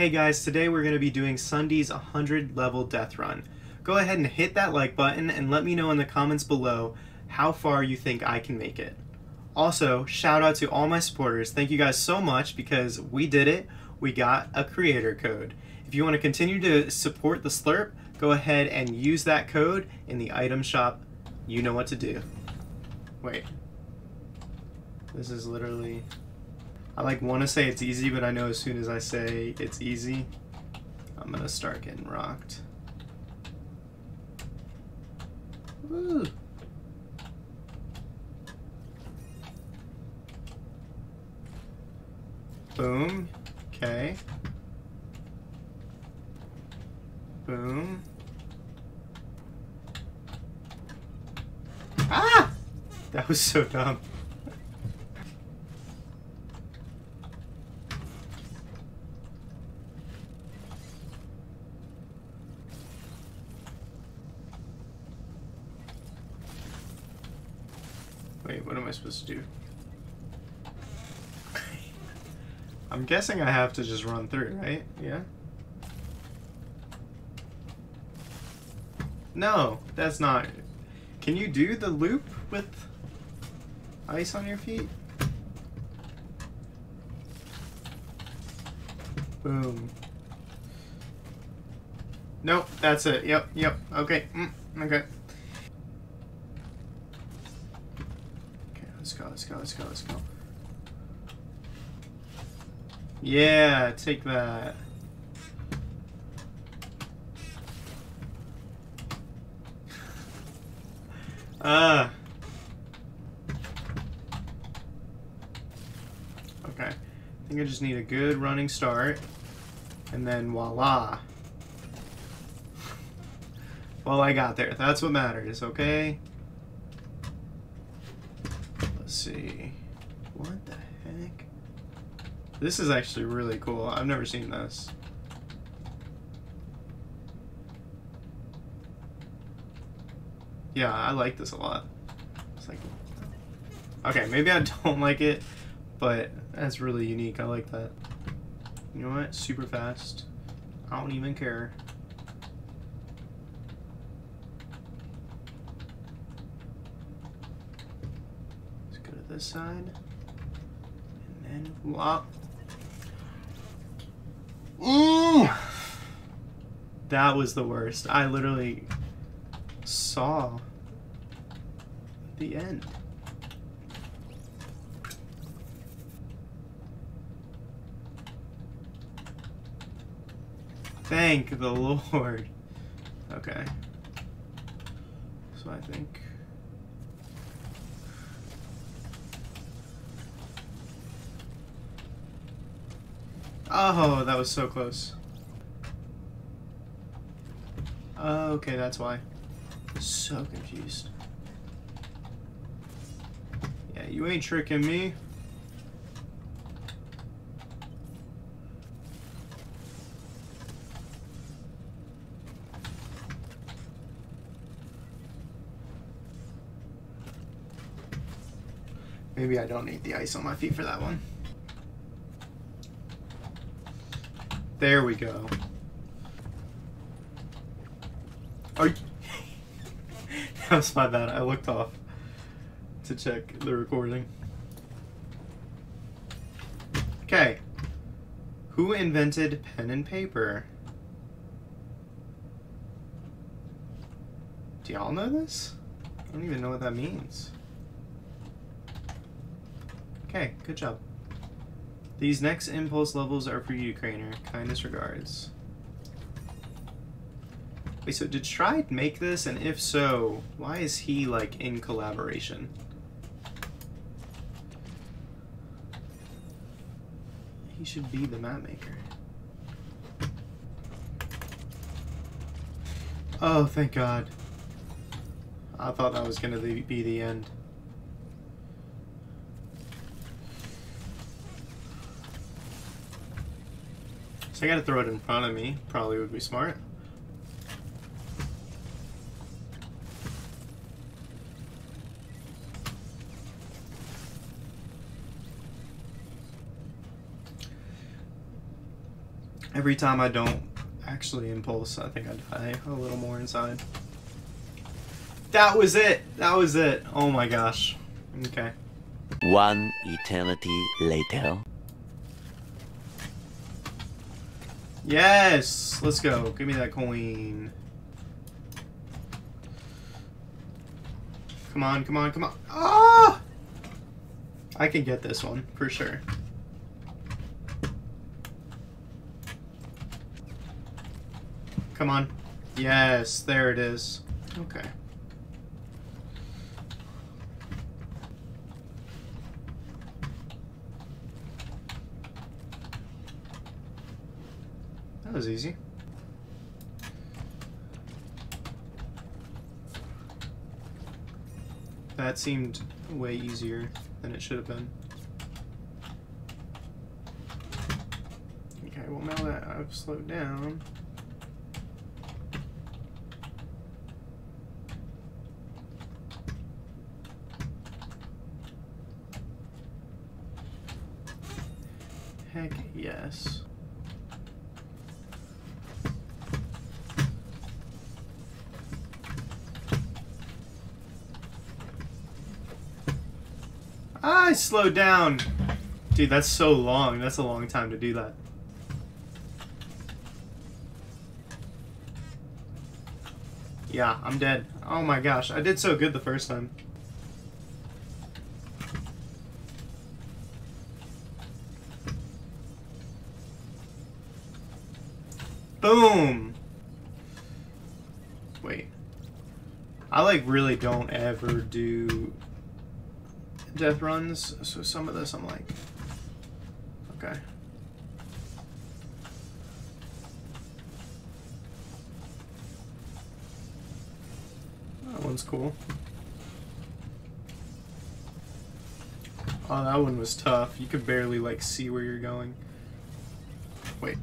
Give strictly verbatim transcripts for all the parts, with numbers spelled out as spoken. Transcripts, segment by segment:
Hey guys, today we're going to be doing Sunday's one hundred level death run. Go ahead and hit that like button and let me know in the comments below how far you think I can make it. Also, shout out to all my supporters. Thank you guys so much because we did it. We got a creator code. If you want to continue to support the Slurp, go ahead and use that code in the item shop. You know what to do. Wait. This is literally... I like want to say it's easy, but I know as soon as I say it's easy, I'm gonna start getting rocked. Woo. Boom. Okay. Boom. Ah! That was so dumb. Wait, what am I supposed to do? I'm guessing I have to just run through, right? Yeah? No, that's not... Can you do the loop with ice on your feet? Boom. Nope, that's it. Yep, yep. Okay, mm, okay. Let's go, let's go, let's go, let's go. Yeah, take that. Ah. uh. Okay. I think I just need a good running start. And then voila. Well, I got there. That's what matters, okay? Let's see. What the heck? This is actually really cool. I've never seen this. Yeah, I like this a lot. It's like, okay, maybe I don't like it, but that's really unique. I like that. You know what? Super fast. I don't even care. This side, and then whop. Ooh! That was the worst. I literally saw the end. Thank the Lord. Okay. So I think... Oh, that was so close. Okay, that's why. So confused. Yeah, you ain't tricking me. Maybe I don't need the ice on my feet for that one. There we go. Are you... That was my bad. I looked off to check the recording. Okay. Who invented pen and paper? Do y'all know this? I don't even know what that means. Okay, good job. These next impulse levels are for you, Crainer. Kindest regards. Wait, so did Tryd make this? And if so, why is he, like, in collaboration? He should be the map maker. Oh, thank God. I thought that was gonna be the end. I gotta throw it in front of me, probably would be smart. Every time I don't actually impulse, I think I die a little more inside. That was it. That was it. Oh my gosh. Okay. One eternity later. Yes! Let's go. Give me that coin. Come on, come on, come on. Ah! I can get this one, for sure. Come on. Yes, there it is. Okay. That was easy. That seemed way easier than it should have been. Okay, well now that I've slowed down. Heck yes. I slowed down. Dude, that's so long. That's a long time to do that. Yeah, I'm dead. Oh my gosh, I did so good the first time. Boom! Wait. I like really don't ever do death runs, so some of this I'm like, okay. That one's cool. Oh, that one was tough. You could barely like see where you're going. Wait.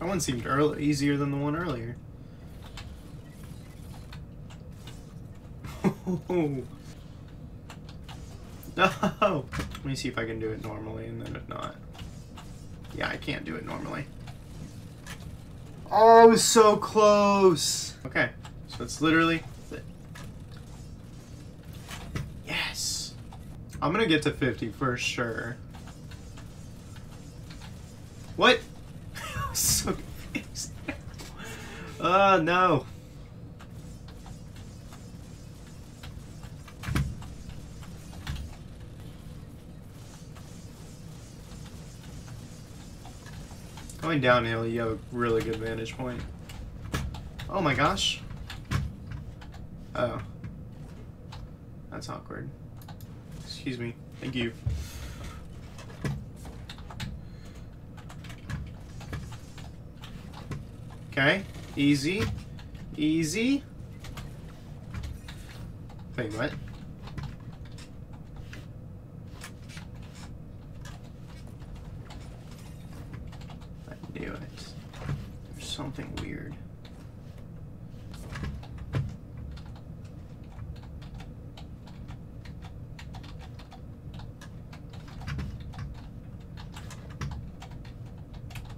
That one seemed early, easier than the one earlier. No. Let me see if I can do it normally, and then if not. Yeah, I can't do it normally. Oh, it was so close! Okay, so it's literally it. Yes! I'm gonna get to fifty for sure. What? I'm so confused. Oh, no. Going downhill, you have a really good vantage point. Oh my gosh. Oh. That's awkward. Excuse me. Thank you. Okay. Easy. Easy. Wait, what? Something weird.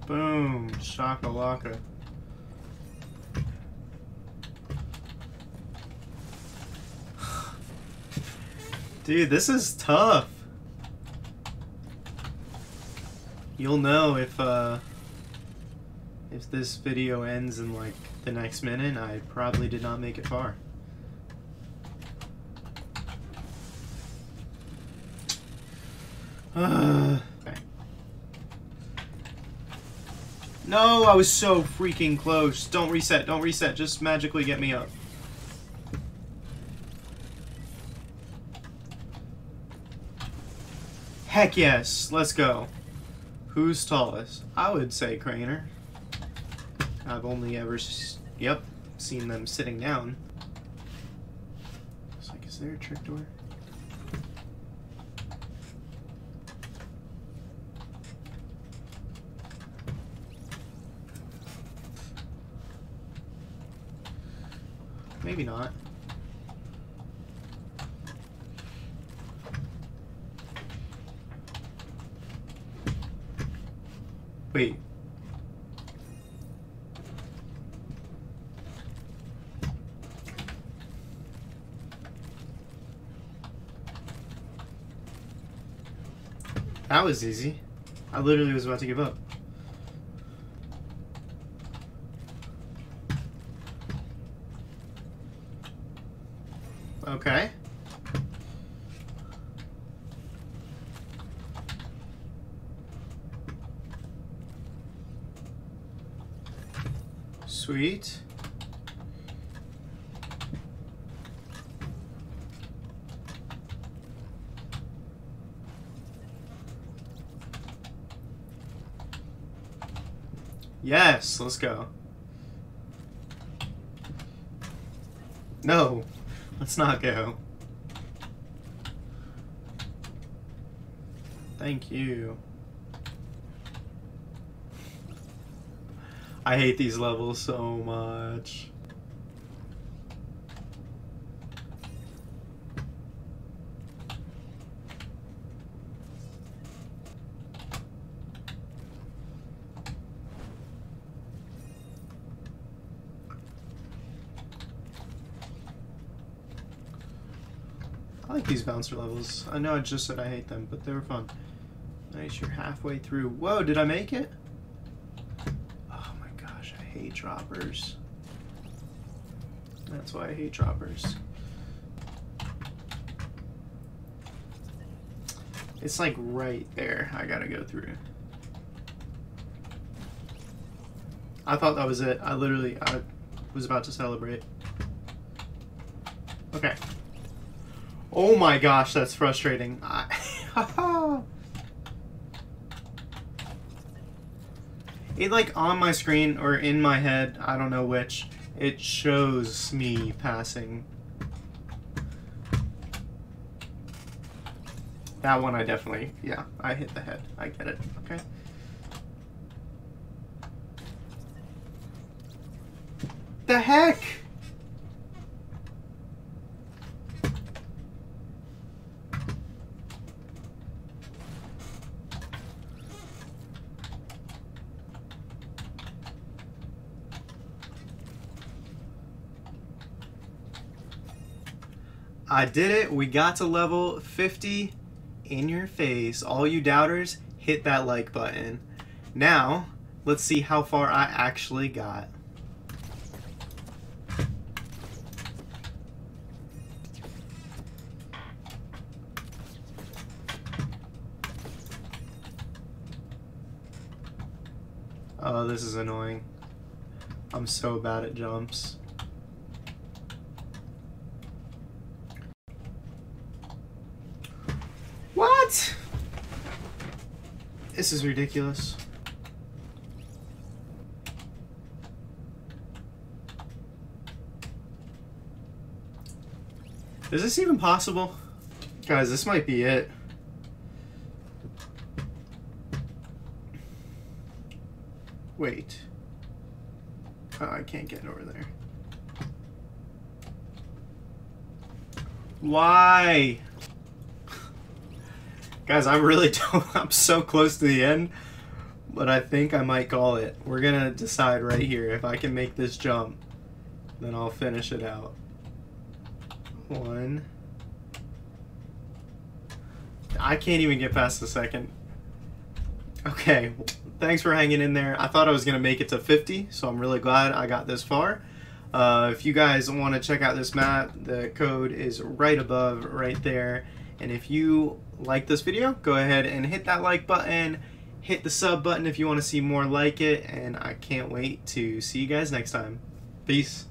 Boom, shakalaka. Dude, this is tough. You'll know if uh if this video ends in like the next minute, I probably did not make it far. Uh, okay. No, I was so freaking close. Don't reset, don't reset. Just magically get me up. Heck yes, let's go. Who's tallest? I would say Crainer. I've only ever, s yep, seen them sitting down. It's like, is there a trick door? Maybe not. Wait. That was easy. I literally was about to give up. Okay. Sweet. Yes, let's go. No, let's not go. Thank you. I hate these levels so much. I like these bouncer levels. I know I just said I hate them, but they were fun. Nice, you're halfway through. Whoa, did I make it? Oh my gosh, I hate droppers. That's why I hate droppers. It's like right there. I gotta go through. I thought that was it. I literally, I was about to celebrate. Okay. Oh my gosh, that's frustrating. I it like on my screen or in my head, I don't know which, it shows me passing. That one I definitely, yeah, I hit the head. I get it, okay. The heck? I did it. We got to level fifty. In your face. All you doubters, hit that like button. Now, let's see how far I actually got. Oh, this is annoying. I'm so bad at jumps. This is ridiculous. Is this even possible? Guys, this might be it. Wait. Oh, I can't get over there. Why? Guys, I really don't, I'm so close to the end, but I think I might call it. We're gonna decide right here. If I can make this jump, then I'll finish it out. One. I can't even get past the second. Okay, thanks for hanging in there. I thought I was gonna make it to fifty, so I'm really glad I got this far. Uh, if you guys wanna check out this map, the code is right above, right there. And if you like this video, go ahead and hit that like button, hit the sub button if you want to see more like it, and I can't wait to see you guys next time. Peace.